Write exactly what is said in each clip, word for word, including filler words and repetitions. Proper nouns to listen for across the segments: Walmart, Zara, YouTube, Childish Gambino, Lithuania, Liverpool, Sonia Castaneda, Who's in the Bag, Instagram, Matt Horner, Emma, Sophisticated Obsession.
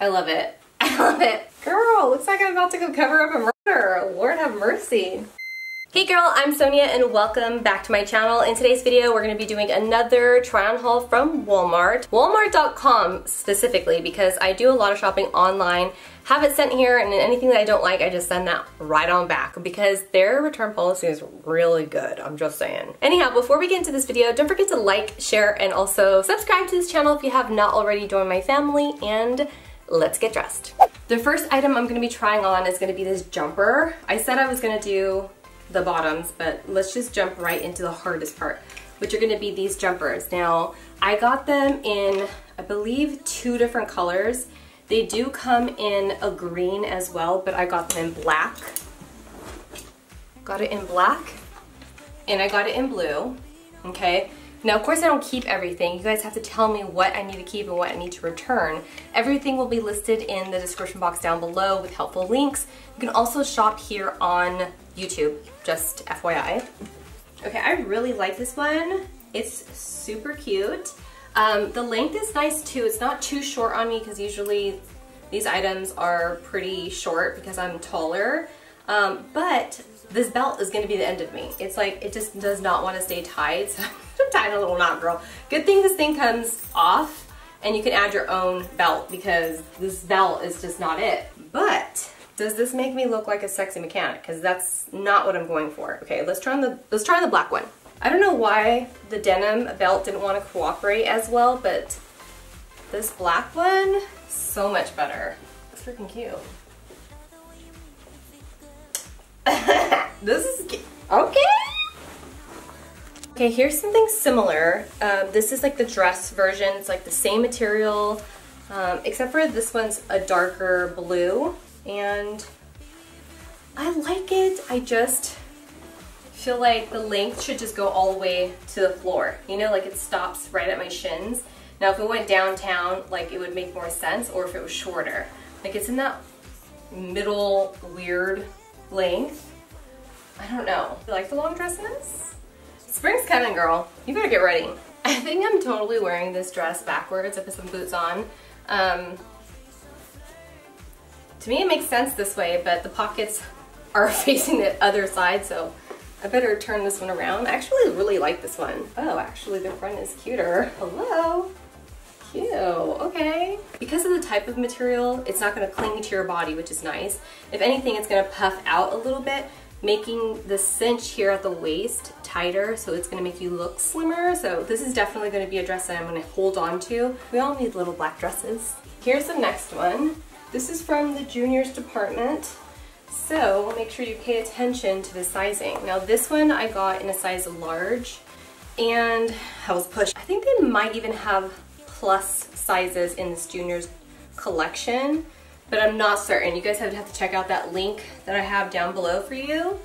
I love it. I love it. Girl, looks like I'm about to go cover up a murder. Lord have mercy. Hey girl, I'm Sonia and welcome back to my channel. In today's video, we're going to be doing another try on haul from Walmart. Walmart dot com specifically, because I do a lot of shopping online, have it sent here, and anything that I don't like, I just send that right on back because their return policy is really good, I'm just saying. Anyhow, before we get into this video, don't forget to like, share, and also subscribe to this channel if you have not already joined my family, and let's get dressed. The first item I'm going to be trying on is going to be this jumper. I said I was going to do the bottoms, but let's just jump right into the hardest part, which are gonna be these jumpers. Now, I got them in, I believe, two different colors. They do come in a green as well, but I got them in black. Got it in black, and I got it in blue, okay? Now, of course, I don't keep everything. You guys have to tell me what I need to keep and what I need to return. Everything will be listed in the description box down below with helpful links. You can also shop here on YouTube, just F Y I. Okay, I really like this one. It's super cute. Um, the length is nice too. It's not too short on me because usually these items are pretty short because I'm taller. Um, but this belt is gonna be the end of me. It's like, it just does not wanna stay tied, so I'm tied a little knot, girl. Good thing this thing comes off and you can add your own belt because this belt is just not it. But does this make me look like a sexy mechanic? Because that's not what I'm going for. Okay, let's try on the let's try on the black one. I don't know why the denim belt didn't want to cooperate as well, but this black one, so much better. It's freaking cute. This is cute. Okay. Okay, here's something similar. Um, this is like the dress version. It's like the same material, um, except for this one's a darker blue. And I like it. I just feel like the length should just go all the way to the floor. You know, like it stops right at my shins. Now, if it went downtown, like it would make more sense, or if it was shorter. Like it's in that middle weird length. I don't know. You like the long dresses? Spring's coming, girl. You better get ready. I think I'm totally wearing this dress backwards. I put some boots on. Um, To me it makes sense this way, but the pockets are facing the other side, so I better turn this one around. I actually really like this one. Oh, actually the front is cuter. Hello? Cute, okay. Because of the type of material, it's not gonna cling to your body, which is nice. If anything, it's gonna puff out a little bit, making the cinch here at the waist tighter, so it's gonna make you look slimmer. So this is definitely gonna be a dress that I'm gonna hold on to. We all need little black dresses. Here's the next one. This is from the juniors department, so make sure you pay attention to the sizing. Now this one I got in a size large, and I was pushed. I think they might even have plus sizes in this juniors collection, but I'm not certain. You guys have to, have to check out that link that I have down below for you.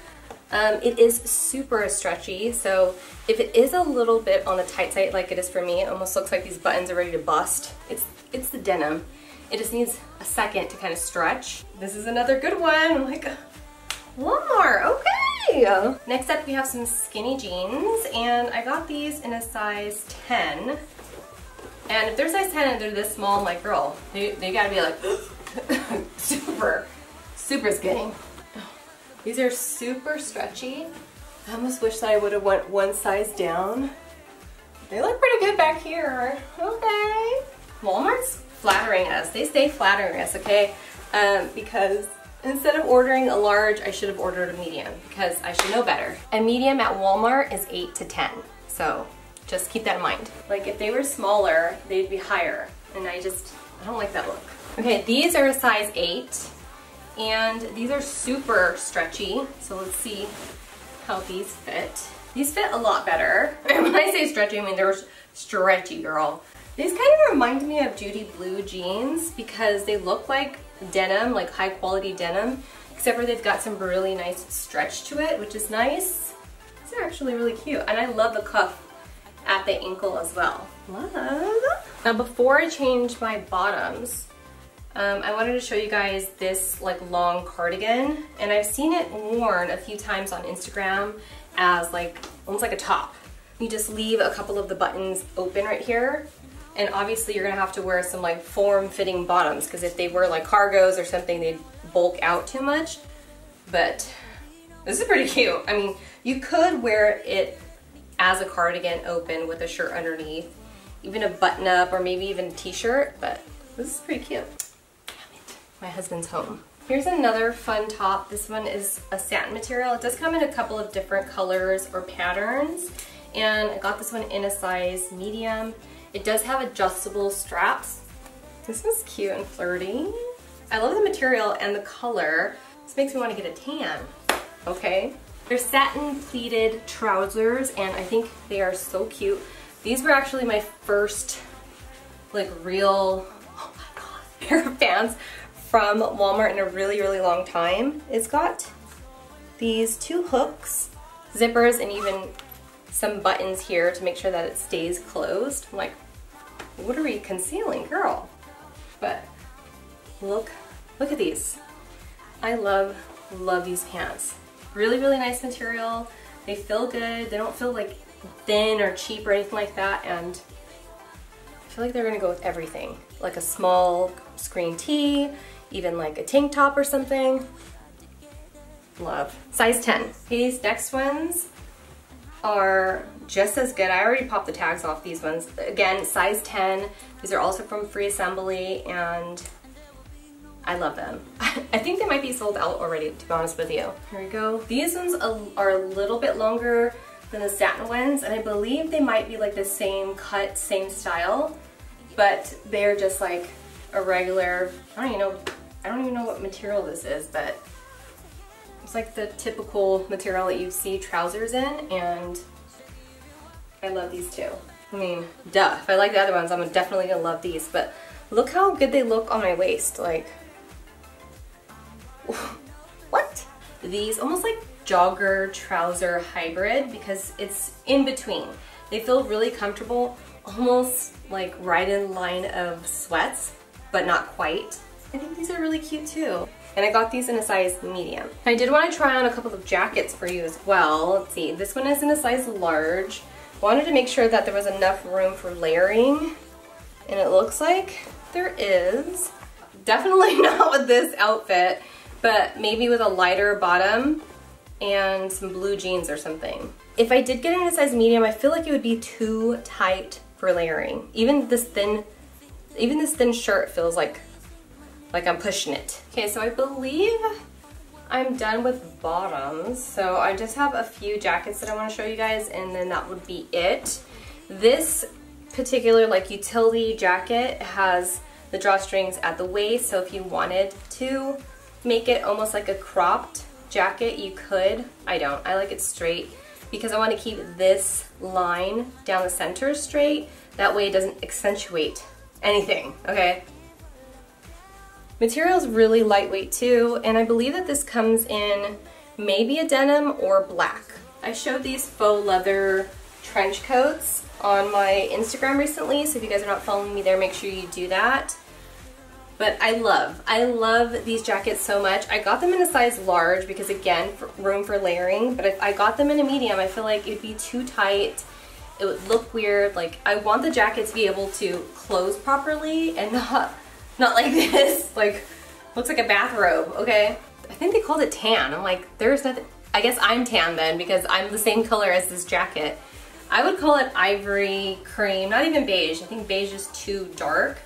Um, it is super stretchy, so if it is a little bit on the tight side like it is for me, it almost looks like these buttons are ready to bust. It's, it's the denim. It just needs a second to kind of stretch. This is another good one. I'm like, Walmart, okay. Next up, we have some skinny jeans, and I got these in a size ten. And if they're size ten and they're this small, I'm like, girl, they, they gotta be like super, super skinny. These are super stretchy. I almost wish that I would have went one size down. They look pretty good back here. Okay. Walmart's flattering us. They stay flattering us, okay? Um, because instead of ordering a large, I should have ordered a medium because I should know better. A medium at Walmart is eight to ten, so just keep that in mind. Like if they were smaller, they'd be higher, and I just, I don't like that look. Okay, these are a size eight, and these are super stretchy, so let's see how these fit. These fit a lot better. When I say stretchy, I mean they're stretchy, girl. These kind of remind me of Judy Blue jeans because they look like denim, like high quality denim, except for they've got some really nice stretch to it, which is nice. These are actually really cute, and I love the cuff at the ankle as well. Love! Now before I change my bottoms, um, I wanted to show you guys this like long cardigan, and I've seen it worn a few times on Instagram as like, almost like a top. You just leave a couple of the buttons open right here. And obviously you're gonna have to wear some like form-fitting bottoms, because if they were like cargos or something, they'd bulk out too much. But this is pretty cute. I mean, you could wear it as a cardigan open with a shirt underneath, even a button up, or maybe even a t-shirt, but this is pretty cute. Damn it. My husband's home. Here's another fun top. This one is a satin material. It does come in a couple of different colors or patterns, and I got this one in a size medium. It does have adjustable straps. This is cute and flirty. I love the material and the color. This makes me want to get a tan, okay? They're satin pleated trousers, and I think they are so cute. These were actually my first like real, oh my god, pair of pants from Walmart in a really, really long time. It's got these two hooks, zippers, and even some buttons here to make sure that it stays closed. I'm like, what are we concealing, girl? But look, look at these. I love, love these pants. Really, really nice material. They feel good. They don't feel like thin or cheap or anything like that, and I feel like they're gonna go with everything. Like a small screen tee, even like a tank top or something. Love. Size ten. These next ones are just as good. I already popped the tags off these ones. Again, size ten. These are also from Free Assembly, and I love them. I think they might be sold out already, to be honest with you. Here we go. These ones are a little bit longer than the satin ones, and I believe they might be like the same cut, same style, but they're just like a regular, I don't even know, I don't even know what material this is, but it's like the typical material that you see trousers in, and I love these too. I mean, duh, if I like the other ones, I'm definitely gonna love these, but look how good they look on my waist, like, what? These almost like jogger trouser hybrid, because it's in between. They feel really comfortable, almost like right in line of sweats, but not quite. I think these are really cute too. And I got these in a size medium. I did want to try on a couple of jackets for you as well. Let's see, this one is in a size large. Wanted to make sure that there was enough room for layering, and it looks like there is. Definitely not with this outfit, but maybe with a lighter bottom and some blue jeans or something. If I did get in a size medium, I feel like it would be too tight for layering. Even this thin, even this thin shirt feels like like I'm pushing it. Okay, so I believe I'm done with bottoms. So I just have a few jackets that I want to show you guys, and then that would be it. This particular like utility jacket has the drawstrings at the waist, so if you wanted to make it almost like a cropped jacket, you could. I don't. I like it straight because I want to keep this line down the center straight. That way it doesn't accentuate anything, okay? Material's really lightweight too, and I believe that this comes in maybe a denim or black. I showed these faux leather trench coats on my Instagram recently, so if you guys are not following me there, make sure you do that. But I love, I love these jackets so much. I got them in a size large because, again, for room for layering, but if I got them in a medium, I feel like it'd be too tight. It would look weird. Like, I want the jacket to be able to close properly and not, not like this. Like, looks like a bathrobe, okay? I think they called it tan. I'm like, there's nothing. I guess I'm tan then because I'm the same color as this jacket. I would call it ivory, cream, not even beige. I think beige is too dark.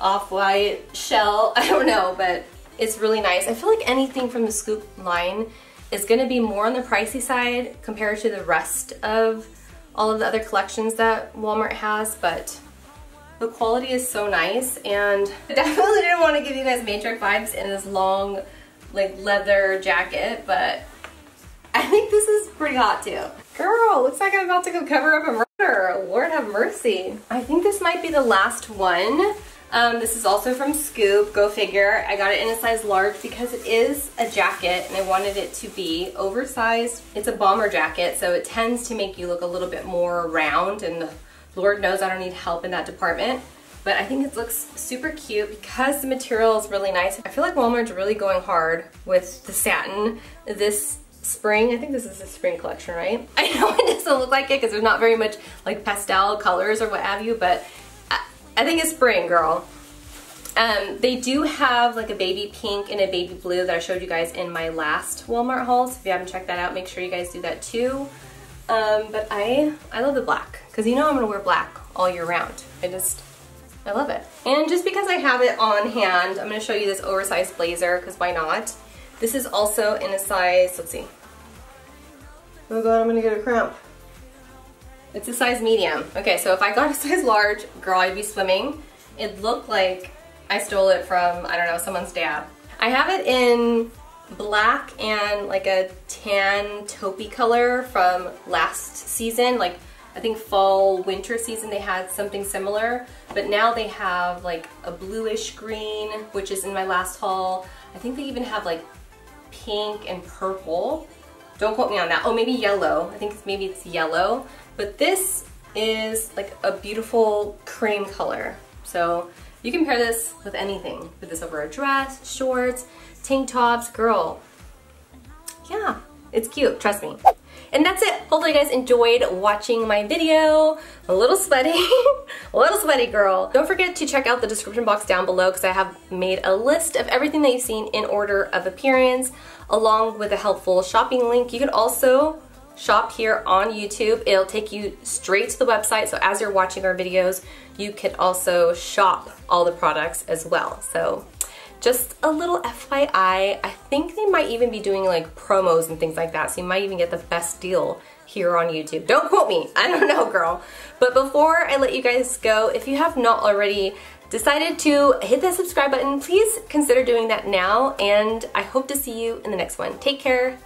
Off-white, shell, I don't know, but it's really nice. I feel like anything from the Scoop line is gonna be more on the pricey side compared to the rest of all of the other collections that Walmart has, but the quality is so nice, and I definitely didn't want to give you guys Matriarch vibes in this long, like, leather jacket, but I think this is pretty hot too. Girl, looks like I'm about to go cover up a murder. Lord have mercy. I think this might be the last one. Um, this is also from Scoop, go figure. I got it in a size large because it is a jacket and I wanted it to be oversized. It's a bomber jacket, so it tends to make you look a little bit more round, and Lord knows I don't need help in that department. But I think it looks super cute because the material is really nice. I feel like Walmart's really going hard with the satin this spring. I think this is the spring collection, right? I know it doesn't look like it because there's not very much like pastel colors or what have you, but I think it's spring, girl. Um, they do have like a baby pink and a baby blue that I showed you guys in my last Walmart haul, so if you haven't checked that out, make sure you guys do that too. Um, but I, I love the black, because you know I'm going to wear black all year round. I just, I love it. And just because I have it on hand, I'm going to show you this oversized blazer, because why not? This is also in a size, let's see. Oh god, I'm going to get a cramp. It's a size medium. Okay, so if I got a size large, girl, I'd be swimming. It looked like I stole it from, I don't know, someone's dad. I have it in black and like a tan taupey color from last season. Like, I think fall, winter season, they had something similar. But now they have like a bluish green, which is in my last haul. I think they even have like pink and purple. Don't quote me on that. Oh, maybe yellow. I think it's, maybe it's yellow. But this is like a beautiful cream color. So you can pair this with anything. Put this over a dress, shorts, tank tops, girl. Yeah, it's cute, trust me. And that's it. Hopefully you guys enjoyed watching my video. A little sweaty, a little sweaty girl. Don't forget to check out the description box down below because I have made a list of everything that you've seen in order of appearance, along with a helpful shopping link. You can also shop here on YouTube. It'll take you straight to the website, so as you're watching our videos, you can also shop all the products as well. So just a little F Y I, I think they might even be doing like promos and things like that, so you might even get the best deal here on YouTube. Don't quote me, I don't know, girl. But before I let you guys go, if you have not already decided to hit that subscribe button, please consider doing that now, and I hope to see you in the next one. Take care.